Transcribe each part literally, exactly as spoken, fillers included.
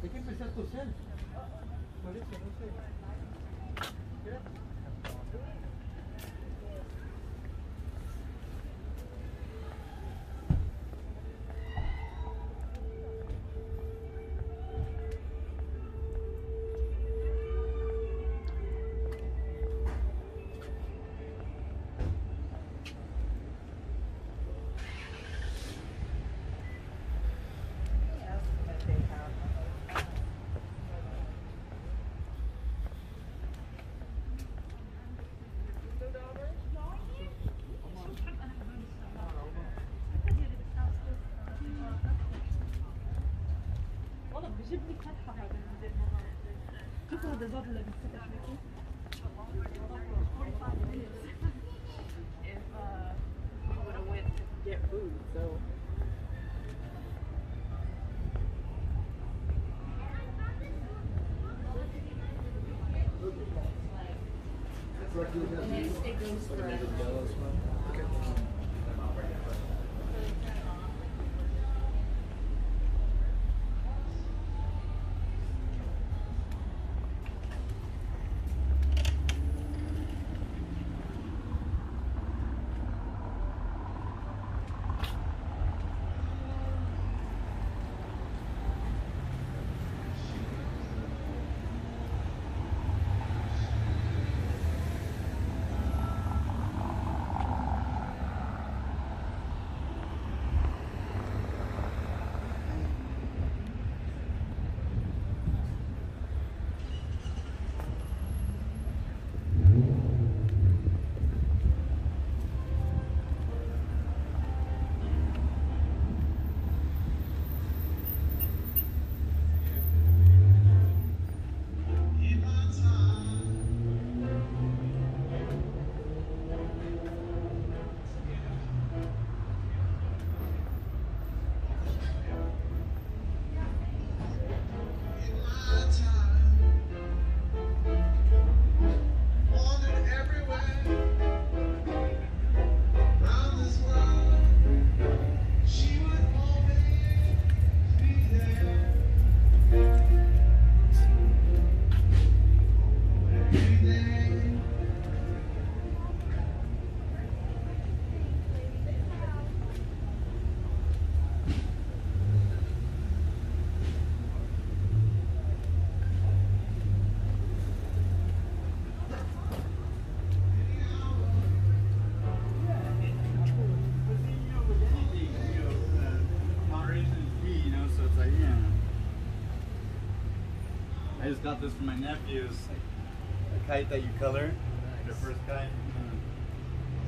Tem que pensar por cento. Por isso eu não sei. جيب لي فتحة شوفوا هذا الباب اللي بيتفتح لكم if uh, I would have went to get food so and it, it goes for a okay. I just got this for my nephews, a kite that you color, nice. Their first kite. Mm.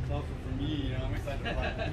It's also for me, you know, I'm excited about it.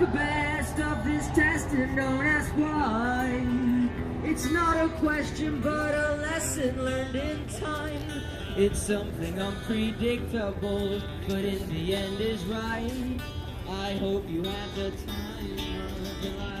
the best of this test and don't ask why. It's not a question but a lesson learned in time. It's something unpredictable, but in the end is right. I hope you have the time of your life.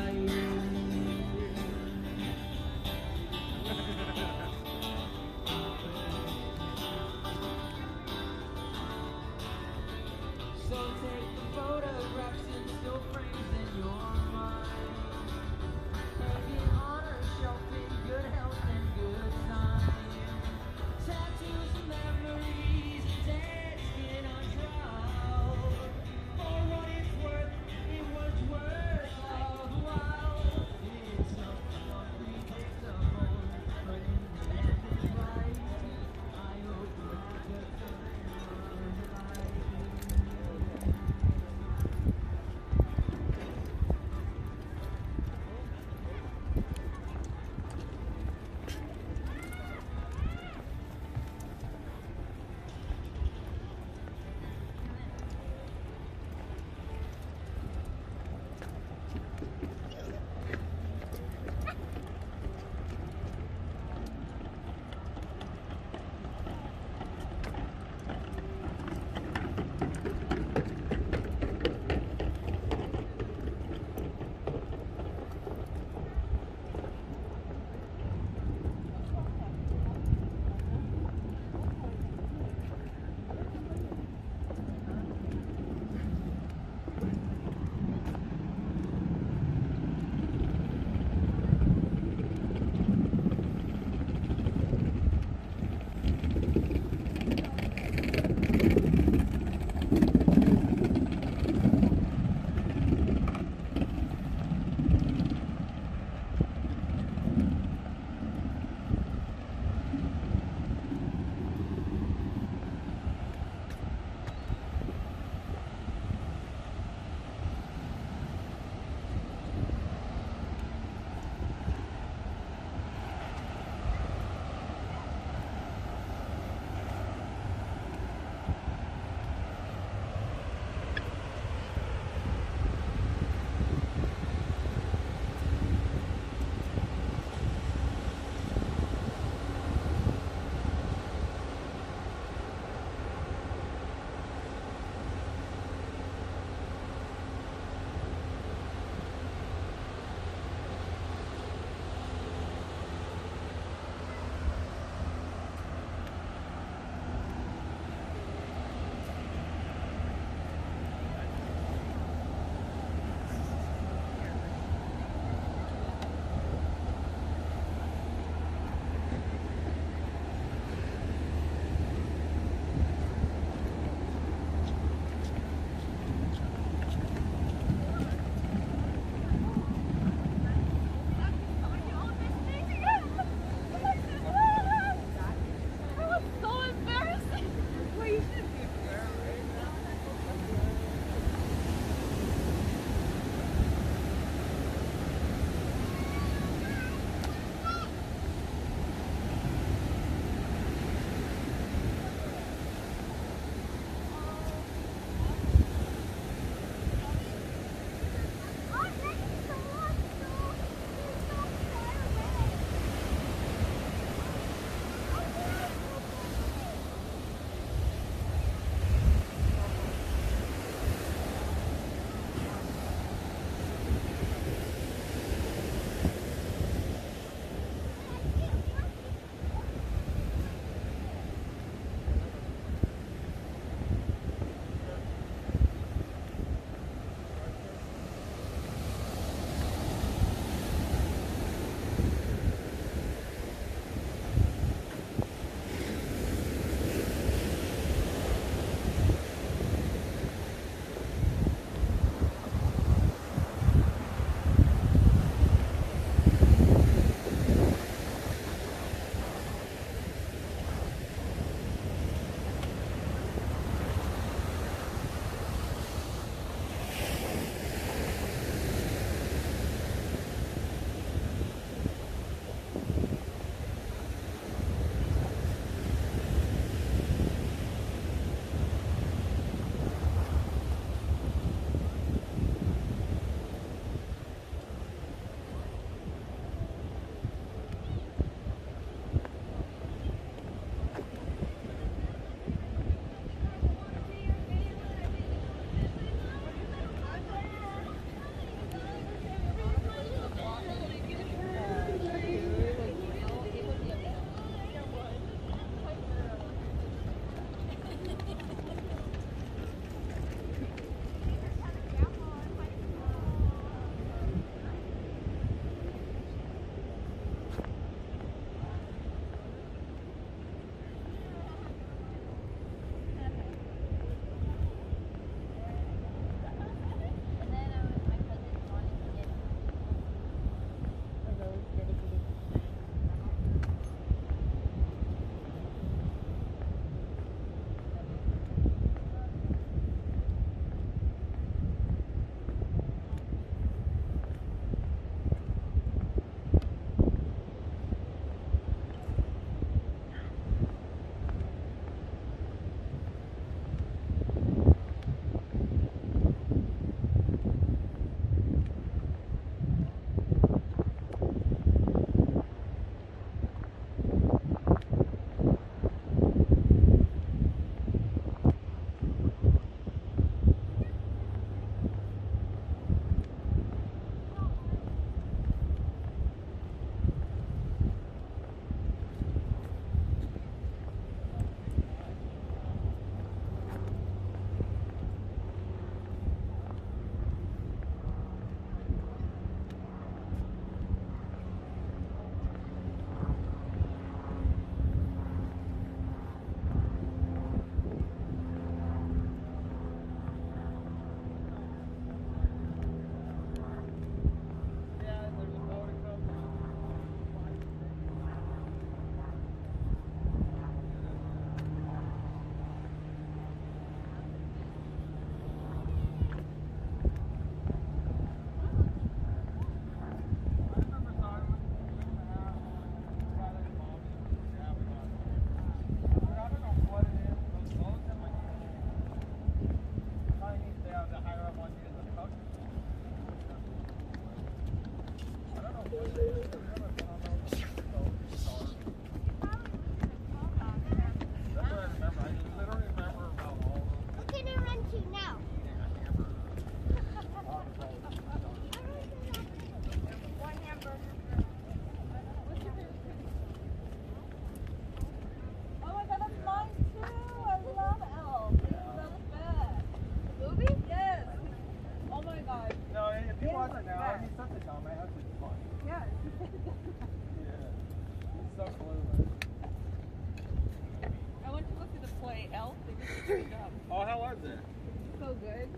so good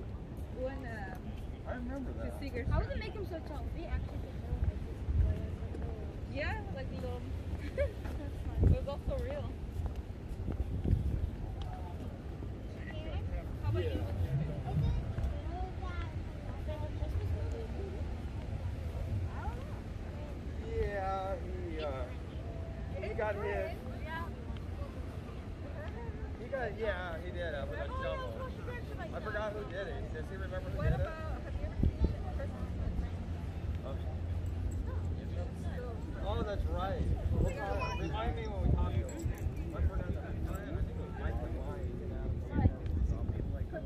when um, I remember that. The How does it make him so tall? They actually think they're like this. Yeah, like a little. That's fun. It was also real. How about you? Yeah, he, uh, he got hit. He got, yeah, he did. I was like, shovel. I forgot who did it. Does he remember who did it? Oh, that's right. We'll talk, remind me when we talk to him. I forgot that. I think it was Michael Wine, you know. Some people like that.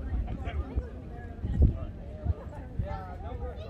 Yeah, no worries.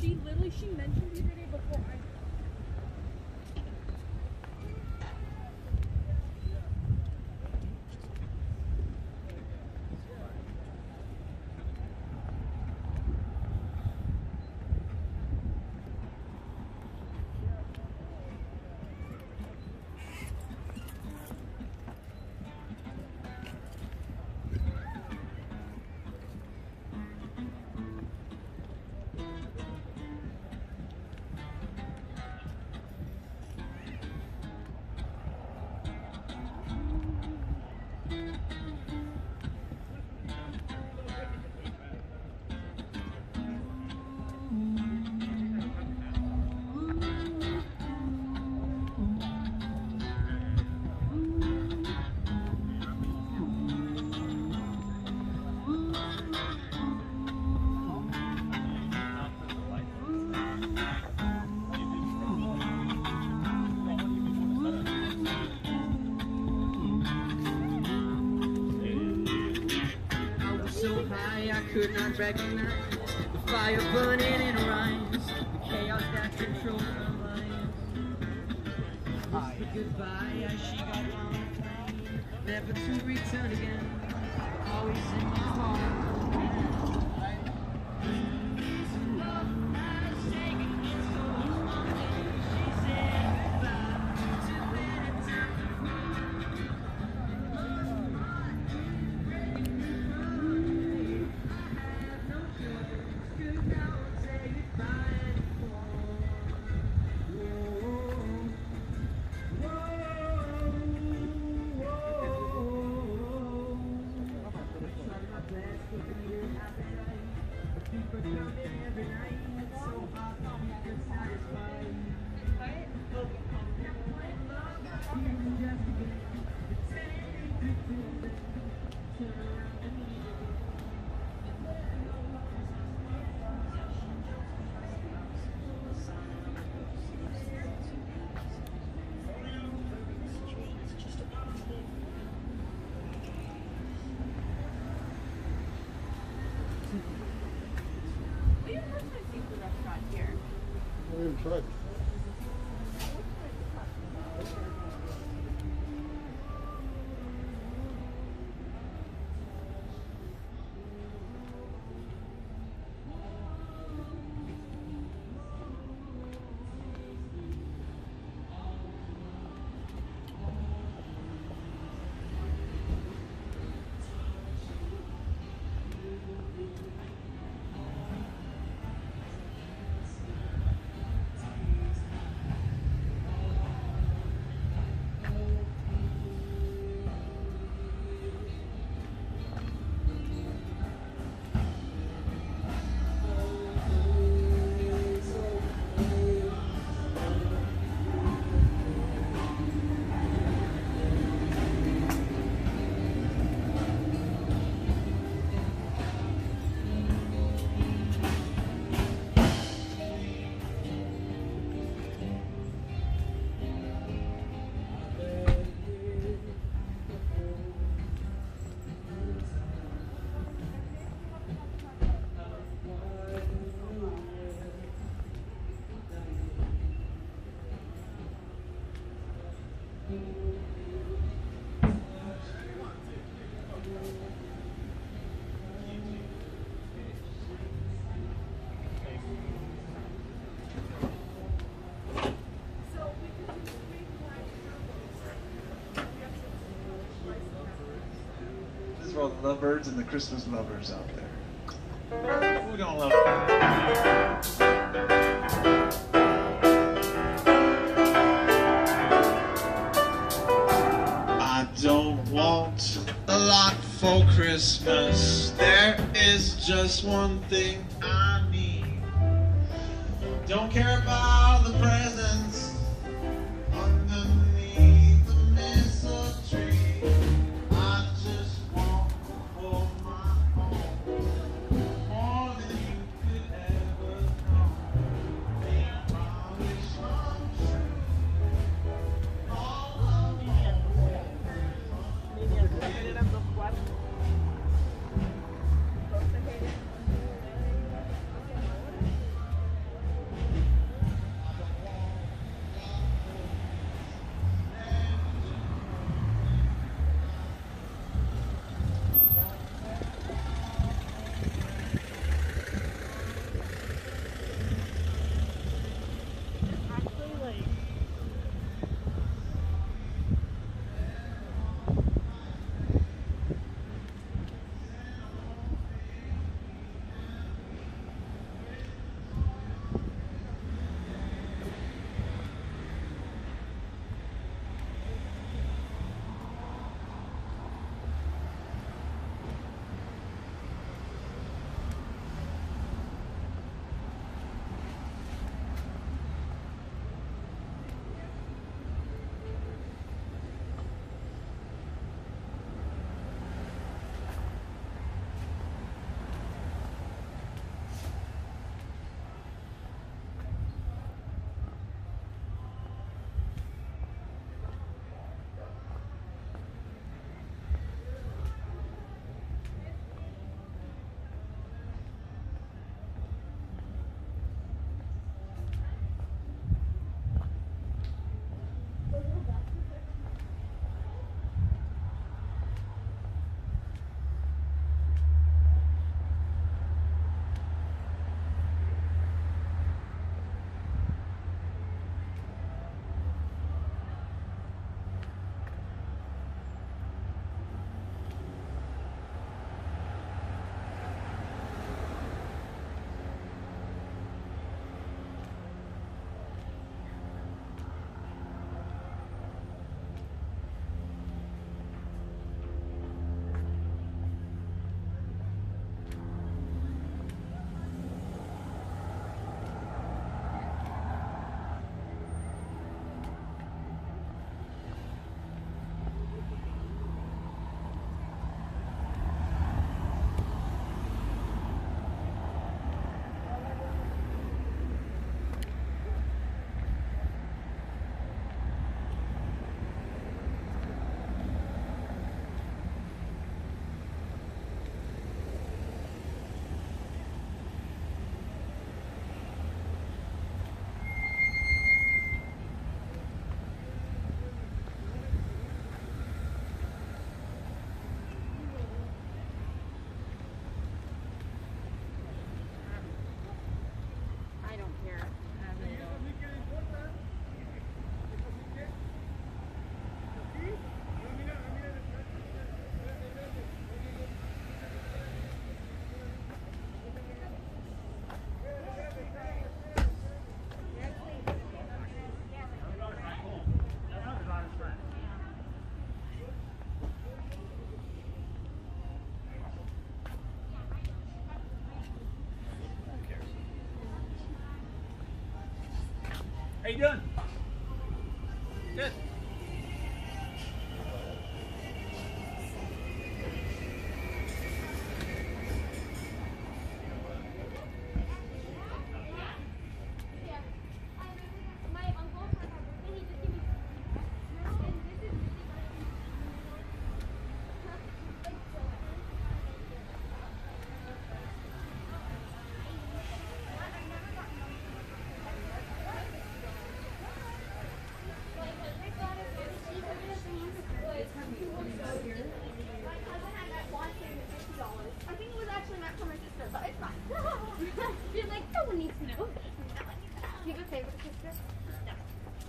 She literally, she mentioned the other day before I... Could not recognize the fire burning in her eyes, the chaos that controlled her mind. I said goodbye as she got on, never to return again. Always in my heart. For all the lovebirds and the Christmas lovers out there. We're gonna love them. I don't want a lot for Christmas. There is just one thing I need. Don't care about the presents underneath the mistletoe. you doing? Good.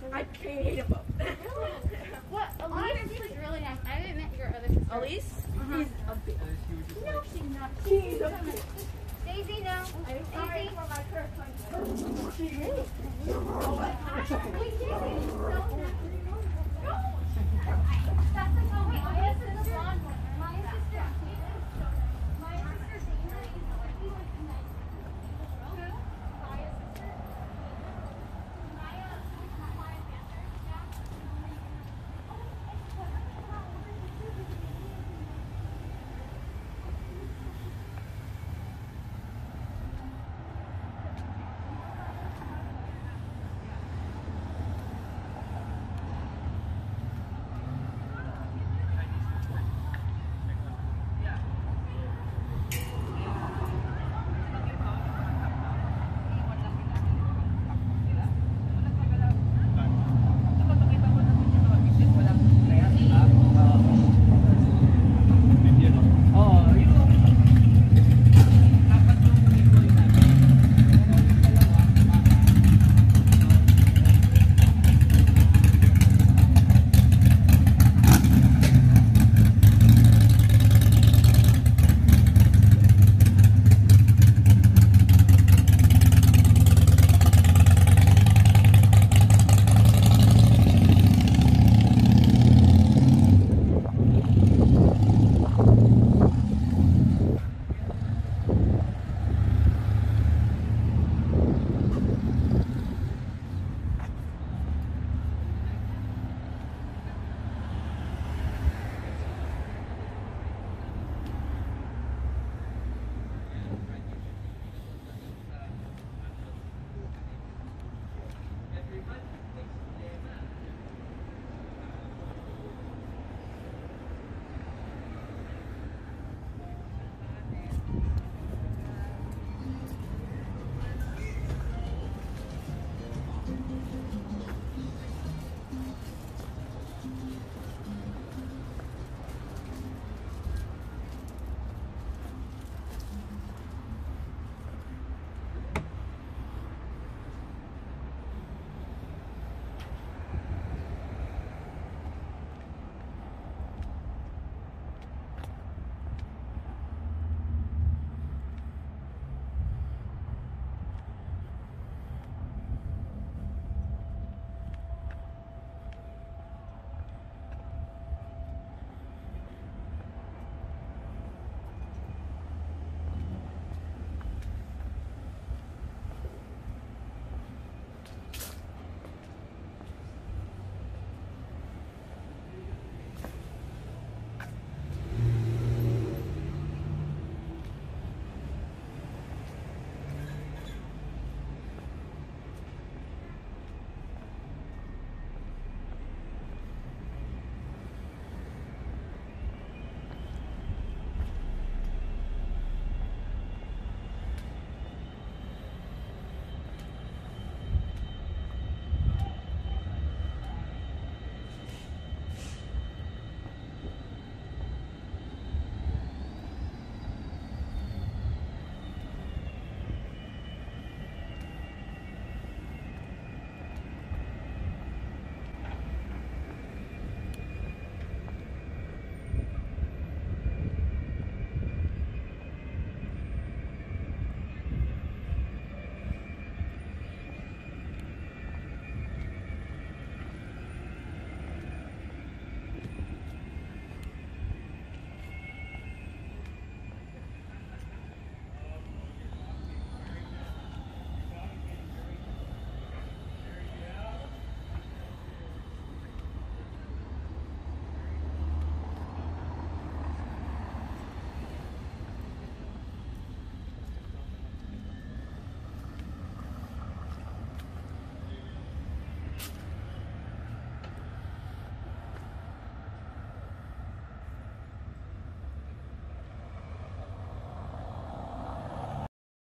I hate about that. What? Elise is really nice. I haven't met your other sister. Elise? Uh-huh. She's a bitch. No, she's not. She's, she's a bitch. Daisy, no. I'm sorry for my first one. She is. Oh, my gosh. Wait, Daisy, so